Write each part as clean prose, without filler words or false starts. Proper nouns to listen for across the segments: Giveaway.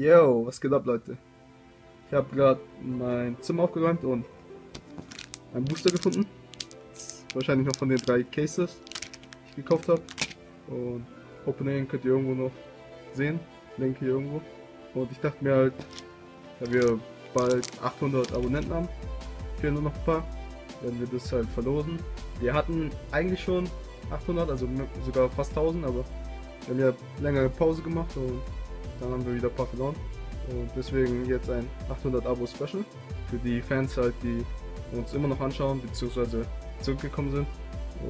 Yo, was geht ab, Leute? Ich habe gerade mein Zimmer aufgeräumt und einen Booster gefunden. Wahrscheinlich noch von den 3 Cases, die ich gekauft habe. Und Opening könnt ihr irgendwo noch sehen. Link hier irgendwo. Und ich dachte mir halt, da wir bald 800 Abonnenten haben, fehlen nur noch ein paar, werden wir das halt verlosen. Wir hatten eigentlich schon 800, also sogar fast 1000, aber wir haben ja längere Pause gemacht und dann haben wir wieder ein paar verloren. Und deswegen jetzt ein 800 Abo Special für die Fans halt, die uns immer noch anschauen bzw. zurückgekommen sind.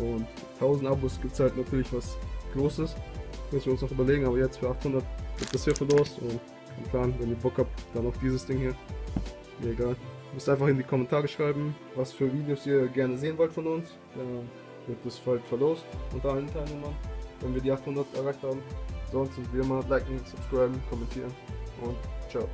Und 1000 Abos gibt es halt natürlich was Großes, müssen wir uns noch überlegen, aber jetzt für 800 gibt es hier verlost. Und im Plan, wenn ihr Bock habt, dann auf dieses Ding hier, mir egal. Ihr müsst einfach in die Kommentare schreiben, was für Videos ihr gerne sehen wollt von uns. Dann wird das halt verlost unter allen Teilnehmern, wenn wir die 800 erreicht haben. Sonst sind wir mal liken, subscriben, kommentieren und ciao.